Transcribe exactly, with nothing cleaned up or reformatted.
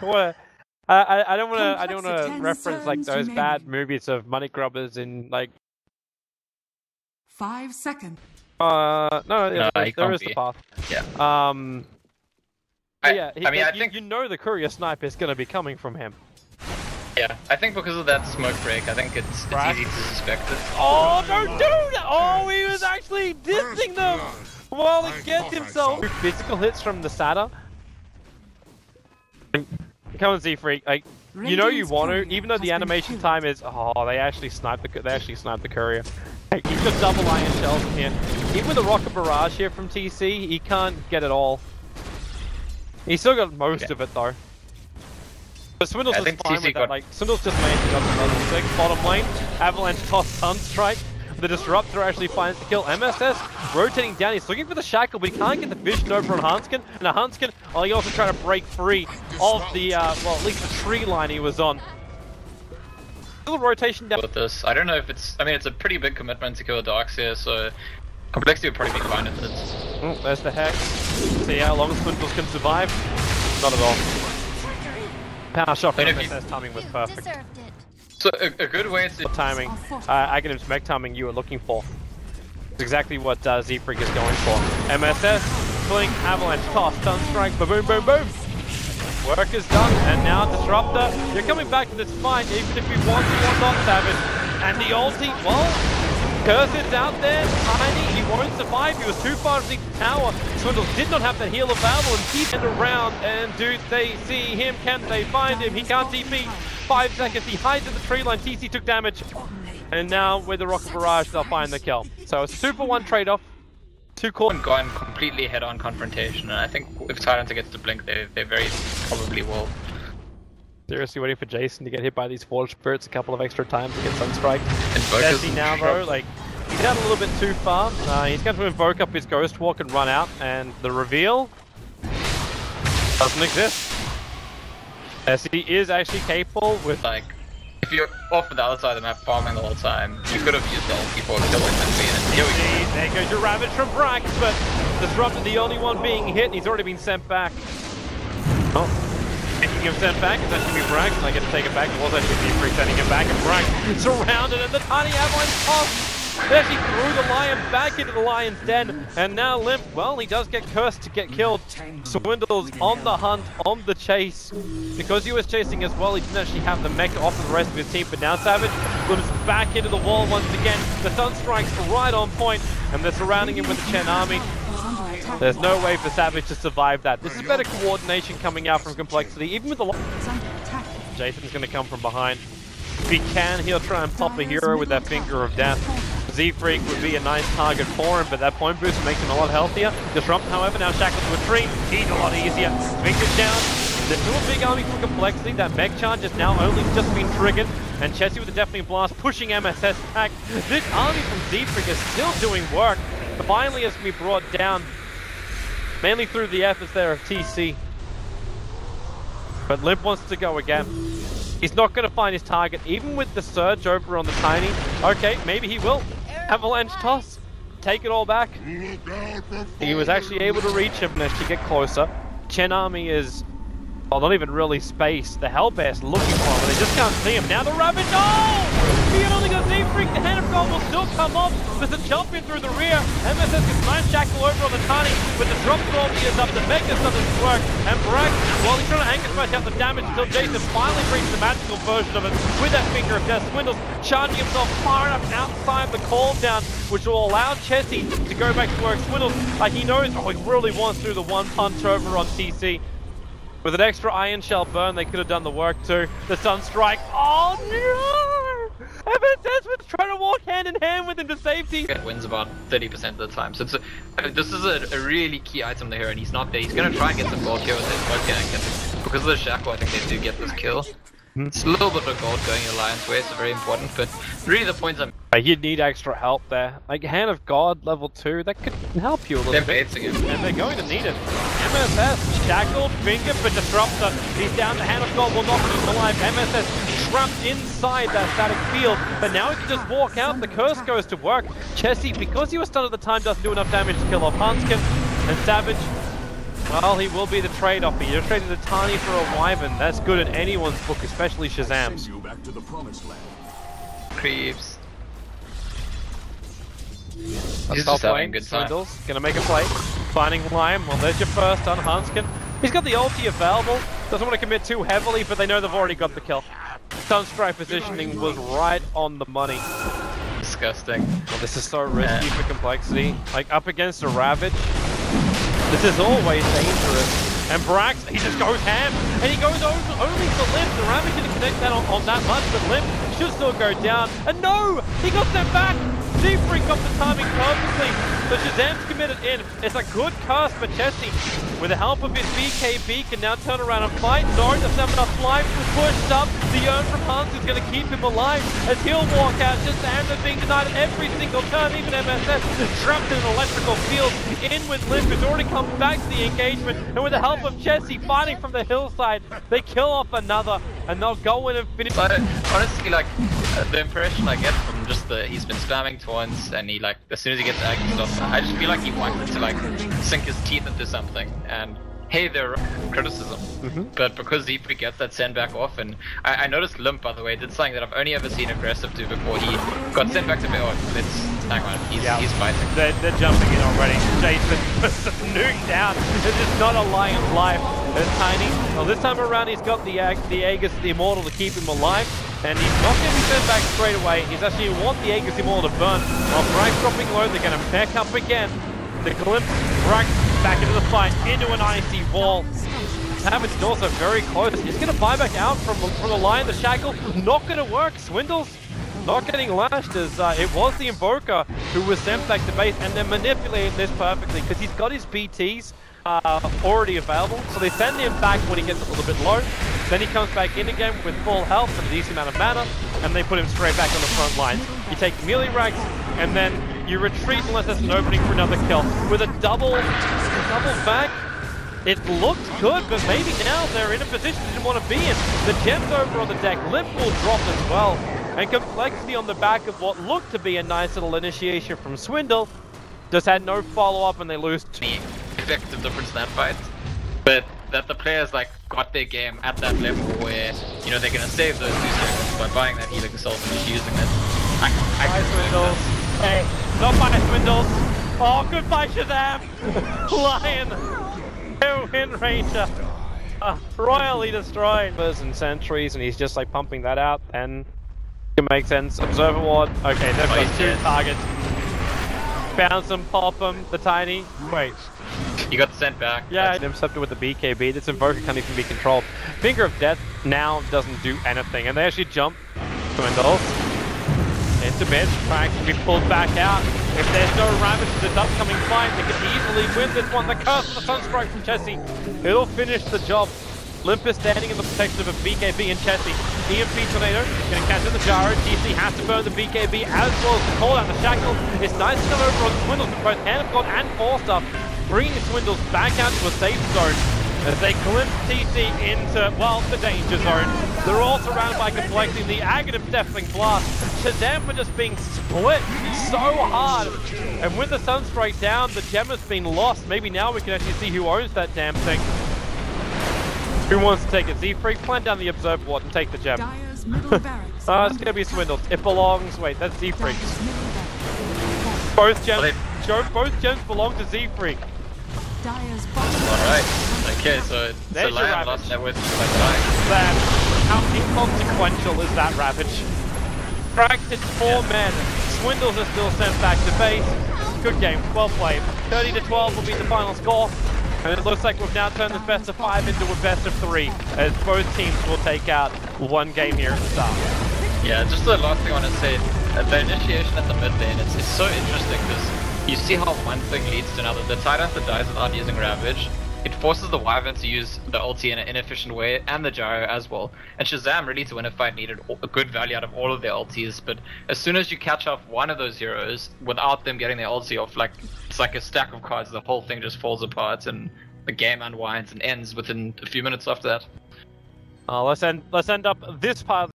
what? I, I I don't want to I don't want to reference like those bad movies of money grubbers in like five seconds. Uh no, no there, there is be. the path. Yeah. Um. I, yeah. He, I mean, like, I you, think you know the courier sniper is going to be coming from him. Yeah, I think because of that smoke break, I think it's, it's easy to suspect it. Oh, don't do that! Oh, he was actually dissing them while he gets himself. Two physical hits from the Satyr. Come on, Z-Freak. Like, you know you want to, even though the animation time is... Oh, they actually sniped the, they actually sniped the courier. Like, he's got double iron shells in here. Even with a rocket barrage here from T C, he can't get it all. He's still got most yeah. of it, though. But Swindles is fine with that, like, Swindles just made it up to level six, bottom lane, Avalanche toss Sunstrike, the Disruptor actually finds the kill, M S S rotating down, he's looking for the Shackle, but he can't get the Vision over on Hanskin, and a Hanskin, oh, he also trying to break free of the, uh, well, at least the tree line he was on. Little rotation down. With this, I don't know if it's, I mean, it's a pretty big commitment to kill a Darkseer, so Complexity would probably be fine with this. Oh, there's the Hex. See how long Swindles can survive? Not at all. Power shot from M S S timing was perfect. So a, a good way to timing, uh, Aghanim's mech timing you were looking for. It's exactly what uh, Z-Freak is going for. M S S, Blink, Avalanche, Toss, Sunstrike, boom, boom, boom. Work is done, and now Disruptor. You're coming back to this fight, even if you want to or not, Savage. And the ulti, well... Cursed's out there, Tiny, he won't survive, he was too far from the tower. Swindles did not have the heal available and keep it around. And do they see him? Can they find him? He can't T P. Five seconds, he hides at the tree line, T C took damage. And now with the rocket barrage, they'll find the kill. So a super one trade-off, two core. They've gone completely head-on confrontation, and I think if Tyrant gets to Blink, they, they very probably will. Seriously waiting for Jason to get hit by these Forge Spirits a couple of extra times to get Sunstrike. Chessie now though, like, he's out a little bit too far. Uh, he's going to invoke up his Ghost Walk and run out, and the reveal doesn't exist. Chessie is actually capable with, like, if you're off the other side of the map farming the whole time, you could have used the ult before killing them. Here we go. There goes your Ravage from Brax, but Disruptor the only one being hit, and he's already been sent back. Oh. Taking him sent back, it's actually Brax, and I get to take it back, it was actually Z-Freak sending him back, and Brax surrounded, and the Tiny Avalanche toss! They actually threw the Lion back into the Lion's den, and now Limp, well, he does get cursed to get killed. Swindles on the hunt, on the chase. Because he was chasing as well, he didn't actually have the mecha off of the rest of his team, but now Savage limps back into the wall once again. The Sun Strike's right on point, and they're surrounding him with the Chen army. There's no way for Savage to survive that. This is better coordination coming out from Complexity, even with the... Jason's going to come from behind. If he can, he'll try and pop a hero with that Finger of Death. Z-Freak would be a nice target for him, but that point boost makes him a lot healthier. Disrupt, however, now shackled to a tree. He's a lot easier. Fingers down. There's still a big army from Complexity. That mech charge has now only just been triggered. And Chessie with the Deafening Blast pushing M S S back. This army from Z-Freak is still doing work. Finally has to be brought down. Mainly through the efforts there of T C. But Limp wants to go again. He's not going to find his target, even with the surge over on the Tiny. Okay, maybe he will. Avalanche toss. Take it all back. He was actually able to reach him and actually get closer. Chen army is... Well, not even really space. The Hellbear's looking for him, but they just can't see him. Now the Rabbit, no! He only got Z-Freak, the Hand of God will still come off. There's a jump in through the rear. M S S is nice shackle over on the Tiny, but the drop roll is up. The Vegas doesn't work, and Brax, while well, he's trying to anchor smash out the damage until Jason finally reaches the magical version of it with that Finger of Death. Swindles charging himself far enough outside the call down, which will allow Chessie to go back to work. Swindles, like he knows, oh, he really wants through the one punch over on T C. With an extra iron shell burn, they could have done the work too. The Sunstrike. Oh no! M S S was trying to walk hand in hand with him to safety. It wins about thirty percent of the time. So it's a, uh, this is a, a really key item there, and he's not there. He's going to try and get some gold here with his smoke cannon. Because of the Shackle, I think they do get this kill. It's a little bit of gold going in Alliance way, so very important. But really, the points I'm. You'd need extra help there. Like Hand of God level two, that could help you a little they're bit. They're baiting him. And they're going to need it. M S S, shackled, fingered, but Disruptor. He's down, the Hand of God will not keep him alive. M S S trapped inside that static field, but now he can just walk out. The curse goes to work. Chessie, because he was stunned at the time, doesn't do enough damage to kill off Hanskin. And Savage, well, he will be the trade-off here. They're trading the Tiny for a Wyvern. That's good in anyone's book, especially Shazam's. Send you back to the promised land. Creeps. He's just having good time. Swindles, gonna make a play. Finding Lime. Well, there's your first on Hanskin. He's got the ulti available. Doesn't want to commit too heavily, but they know they've already got the kill. Sunstrike positioning was right on the money. Disgusting. Well, this is so risky yeah. for Complexity. Like, up against a Ravage. This is always dangerous. And Brax, he just goes ham. And he goes over, only for Limp. The Ravage didn't connect that on, on that much, but Limp should still go down. And no! He got sent back! Z-Freak got the timing purposely. So Shazam's committed in. It's a good cast for Chessie. With the help of his B K B, can now turn around and fight. No, doesn't have enough life to push up. The urn from Hans is going to keep him alive as he'll walk out. Just Amber being denied every single turn. Even M S S is trapped in an electrical field. In with Limp, who's already come back to the engagement. And with the help of Chessie fighting from the hillside, they kill off another. And they'll go in and finish. But honestly, like, the impression I get from just the, he's been spamming twice, and he like, as soon as he gets Aghanim's off, I just feel like he wanted to like, sink his teeth into something, and hey, there are criticism. Mm-hmm. But because Z-Freak gets that send back off, and I, I noticed Limp, by the way, did something that I've only ever seen aggressive do before. He got sent back to me, oh, let's, hang on, he's, yeah. he's fighting. They're, they're jumping in already. Jason puts a nuke down. This is not a lion life. It's Tiny. Well, this time around, he's got the, Ag the Aegis, the Immortal to keep him alive. And he's not going to be sent back straight away. He's actually want the Aegis Immortal to burn. While Brax dropping low, they're going to back up again. The Glimpse, Brax back into the fight, into an icy wall. Savage is also very close. He's going to buy back out from, from the line, the Shackle. Not going to work. Swindles not getting lashed as uh, it was the Invoker who was sent back to base. And they're manipulating this perfectly because he's got his B Ts uh, already available. So they send him back when he gets a little bit low. Then he comes back in again with full health and a decent amount of mana, and they put him straight back on the front line. You take melee racks, and then you retreat unless there's an opening for another kill. With a double, double back, it looked good, but maybe now they're in a position they didn't want to be in. The gem's over on the deck, Limp will drop as well, and Complexity on the back of what looked to be a nice little initiation from Swindle, just had no follow-up, and they lose. Effective difference in that fight, but that the players like got their game at that level where you know they're gonna save those two seconds by buying that healing assault and just using it. I, I Bye Swindles. Hey, not by Swindles. Oh, goodbye Shazam. Lion. No Wind Ranger. Uh, royally destroyed. And sentries, and he's just like pumping that out, and it makes sense. Observer Ward. Okay, they've got two targets. Bounce them, pop them. The Tiny. Wait. He got sent back. Yeah, and Interceptor with the B K B. This Invoker can't even be controlled. Finger of Death now doesn't do anything. And they actually jump to Indulge. It's a bit. Brax can be pulled back out. If there's no Ravage to this upcoming fight, they could easily win this one. The curse of the Sunstrike from Chessie. It'll finish the job. Limp is standing in the protection of a B K B and Chessie. E M P Tornado going to cancel the gyro. T C has to burn the B K B as well as the call out the Shackle. It's nice to come over on Swindles with both Hand of God and Force Up, bringing Swindles back out to a safe zone as they glimpse T C into, well, the danger zone. They're all surrounded by Complexity. The Aghanim's Deafening Blast. Shazam were just being split so hard. And with the Sunstrike down, the gem has been lost. Maybe now we can actually see who owns that damn thing. Who wants to take it? Z-Freak, plant down the Observer Ward and take the gem. uh, it's going to be Swindles. It belongs... Wait, that's Z-Freak. Both gems... Both gems belong to Z-Freak. Alright, okay, so the Lion lost that with like that. How inconsequential is that Ravage? Cracked it's four yeah. men. Swindles are still sent back to base. Good game, well played. thirty to twelve will be the final score. And it looks like we've now turned this best of five into a best of three, as both teams will take out one game here at the start. Yeah, just the last thing I want to say, the initiation at the mid lane, it's, it's so interesting because you see how one thing leads to another. The Tidehunter dies without using Ravage. It forces the Wyvern to use the ulti in an inefficient way, and the gyro as well. And Shazam, really, to win a fight, needed a good value out of all of their ultis, but as soon as you catch off one of those heroes, without them getting their ulti off, like, it's like a stack of cards, the whole thing just falls apart, and the game unwinds and ends within a few minutes after that. Uh, let's, end, let's end up this part of